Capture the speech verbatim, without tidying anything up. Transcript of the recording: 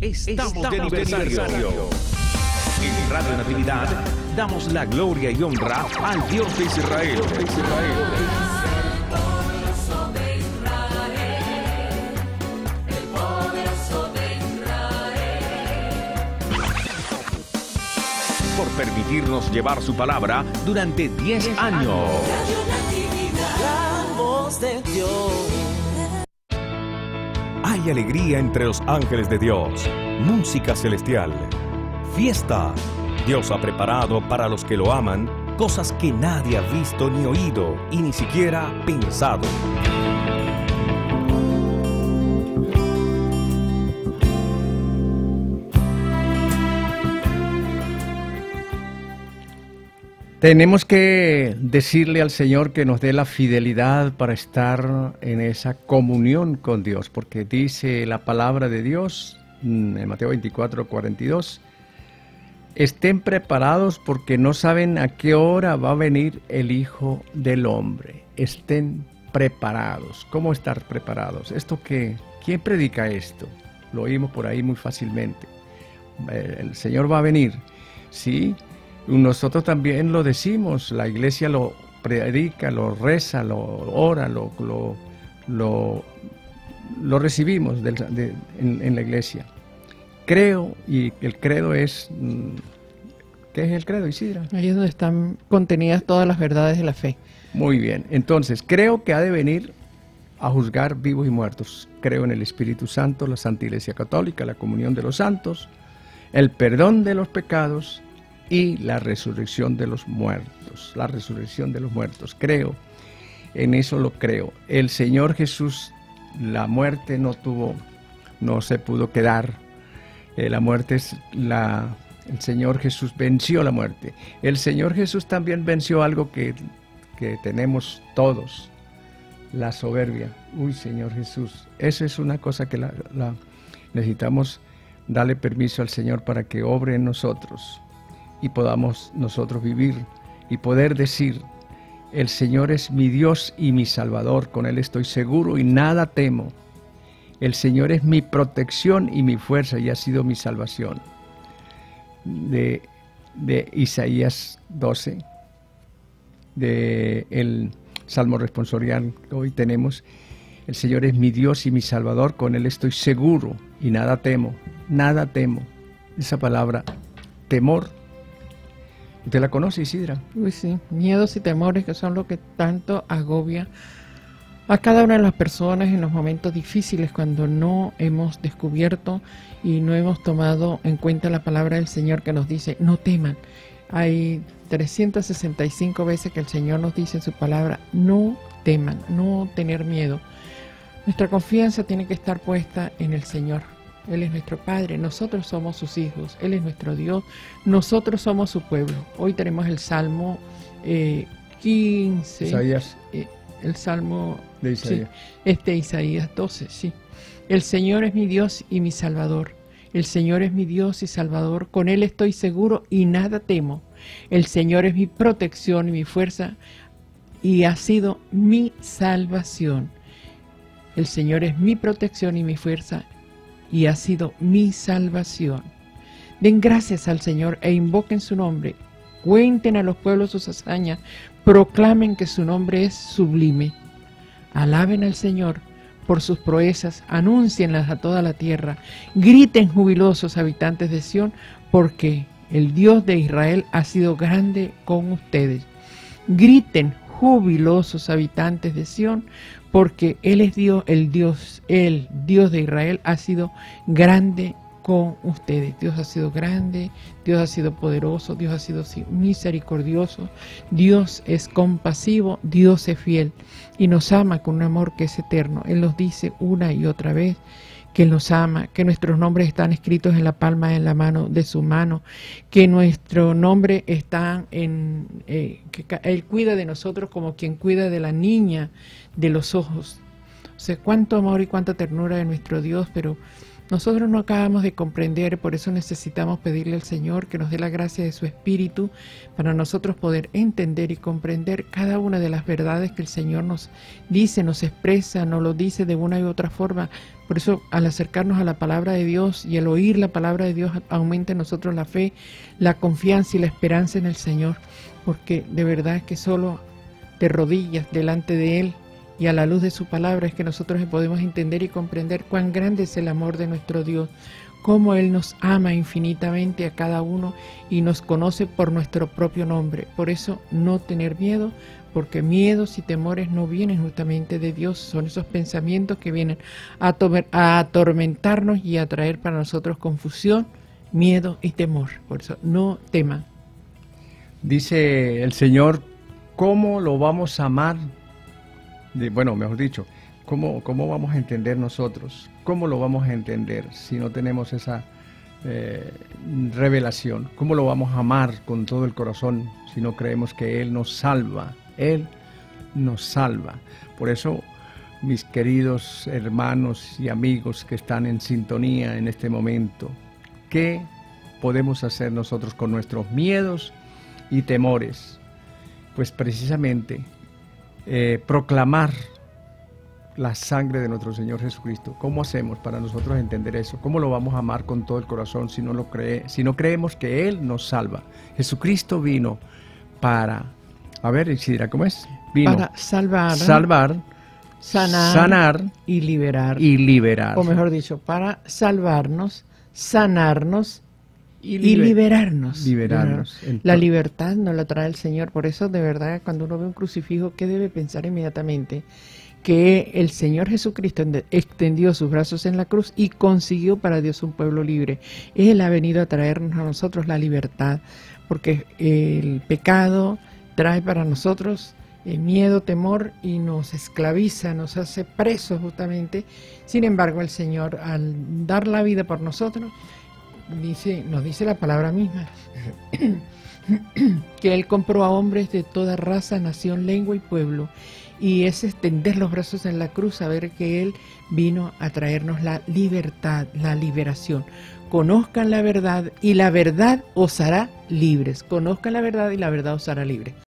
Estamos de aniversario. En Radio Natividad damos la gloria y honra al Dios de Israel. Por permitirnos llevar su palabra durante diez años. La voz de Dios. Hay alegría entre los ángeles de Dios, música celestial, fiesta. Dios ha preparado para los que lo aman cosas que nadie ha visto ni oído y ni siquiera pensado. Tenemos que decirle al Señor que nos dé la fidelidad para estar en esa comunión con Dios, porque dice la palabra de Dios en Mateo veinticuatro, cuarenta y dos, estén preparados porque no saben a qué hora va a venir el Hijo del Hombre. Estén preparados. ¿Cómo estar preparados? ¿Esto qué? ¿Quién predica esto? Lo oímos por ahí muy fácilmente. El Señor va a venir, ¿sí? Nosotros también lo decimos, la iglesia lo predica, lo reza, lo ora, lo, lo, lo, lo recibimos de, de, en, en la iglesia. Creo, y el credo es... ¿Qué es el credo, Isidra? Ahí es donde están contenidas todas las verdades de la fe. Muy bien, entonces, creo que ha de venir a juzgar vivos y muertos. Creo en el Espíritu Santo, la Santa Iglesia Católica, la comunión de los santos, el perdón de los pecados... y la resurrección de los muertos, la resurrección de los muertos. Creo, en eso lo creo. El Señor Jesús, la muerte no tuvo, no se pudo quedar. Eh, la muerte es la... El Señor Jesús venció la muerte. El Señor Jesús también venció algo que, que tenemos todos, la soberbia. Uy, Señor Jesús, eso es una cosa que la, la necesitamos darle permiso al Señor para que obre en nosotros. Y podamos nosotros vivir y poder decir, el Señor es mi Dios y mi Salvador, con Él estoy seguro y nada temo. El Señor es mi protección y mi fuerza y ha sido mi salvación. De, de Isaías doce, del Salmo responsorial que hoy tenemos, el Señor es mi Dios y mi Salvador, con Él estoy seguro y nada temo, nada temo. Esa palabra, temor. ¿Usted la conoce, Isidra? Uy, sí. Miedos y temores que son lo que tanto agobia a cada una de las personas en los momentos difíciles cuando no hemos descubierto y no hemos tomado en cuenta la palabra del Señor que nos dice, no teman. Hay trescientas sesenta y cinco veces que el Señor nos dice en su palabra, no teman, no tener miedo. Nuestra confianza tiene que estar puesta en el Señor. Él es nuestro Padre, nosotros somos sus hijos, Él es nuestro Dios, nosotros somos su pueblo. Hoy tenemos el Salmo eh, quince, Isaías. Eh, el Salmo de Isaías. Sí, este Isaías doce, sí. El Señor es mi Dios y mi Salvador, el Señor es mi Dios y Salvador, con Él estoy seguro y nada temo. El Señor es mi protección y mi fuerza y ha sido mi salvación. El Señor es mi protección y mi fuerza y ha sido mi salvación. Den gracias al Señor e invoquen su nombre. Cuenten a los pueblos sus hazañas. Proclamen que su nombre es sublime. Alaben al Señor por sus proezas. Anúncienlas a toda la tierra. Griten jubilosos habitantes de Sión, porque el Dios de Israel ha sido grande con ustedes. Griten jubilosos habitantes de Sión, porque Él es Dios, el Dios, el Dios de Israel ha sido grande con ustedes. Dios ha sido grande, Dios ha sido poderoso, Dios ha sido misericordioso, Dios es compasivo, Dios es fiel y nos ama con un amor que es eterno. Él nos dice una y otra vez que nos ama, que nuestros nombres están escritos en la palma de la mano de su mano, que nuestro nombre está en... Eh, que Él cuida de nosotros como quien cuida de la niña de los ojos. O sea, cuánto amor y cuánta ternura de nuestro Dios, pero Nosotros no acabamos de comprender, por eso necesitamos pedirle al Señor que nos dé la gracia de su Espíritu para nosotros poder entender y comprender cada una de las verdades que el Señor nos dice, nos expresa, nos lo dice de una y otra forma. Por eso, al acercarnos a la palabra de Dios y al oír la palabra de Dios, aumenta en nosotros la fe, la confianza y la esperanza en el Señor, porque de verdad es que solo de rodillas delante de Él, y a la luz de su palabra es que nosotros podemos entender y comprender cuán grande es el amor de nuestro Dios, cómo Él nos ama infinitamente a cada uno y nos conoce por nuestro propio nombre. Por eso no tener miedo, porque miedos y temores no vienen justamente de Dios, son esos pensamientos que vienen a, a atormentarnos y a traer para nosotros confusión, miedo y temor. Por eso no teman. Dice el Señor, ¿cómo lo vamos a amar? De, bueno, mejor dicho, ¿cómo, ¿cómo vamos a entender nosotros? ¿Cómo lo vamos a entender si no tenemos esa eh, revelación? ¿Cómo lo vamos a amar con todo el corazón si no creemos que Él nos salva? Él nos salva. Por eso, mis queridos hermanos y amigos que están en sintonía en este momento, ¿qué podemos hacer nosotros con nuestros miedos y temores? Pues precisamente, Eh, proclamar la sangre de nuestro Señor Jesucristo. ¿Cómo hacemos para nosotros entender eso? ¿Cómo lo vamos a amar con todo el corazón si no, lo cree, si no creemos que Él nos salva? Jesucristo vino para, a ver, Isidra, ¿cómo es? Vino para salvar, salvar sanar, sanar y liberar. Y liberar. O mejor dicho, para salvarnos, sanarnos y, liber y liberarnos. liberarnos. La libertad nos la trae el Señor. Por eso, de verdad, cuando uno ve un crucifijo, ¿qué debe pensar inmediatamente? Que el Señor Jesucristo extendió sus brazos en la cruz y consiguió para Dios un pueblo libre. Él ha venido a traernos a nosotros la libertad, porque el pecado trae para nosotros el miedo, temor, y nos esclaviza, nos hace presos justamente. Sin embargo, el Señor, al dar la vida por nosotros, Dice, nos dice la palabra misma que Él compró a hombres de toda raza, nación, lengua y pueblo, y es extender los brazos en la cruz, saber que Él vino a traernos la libertad, la liberación. Conozcan la verdad y la verdad os hará libres. Conozcan la verdad y la verdad os hará libres.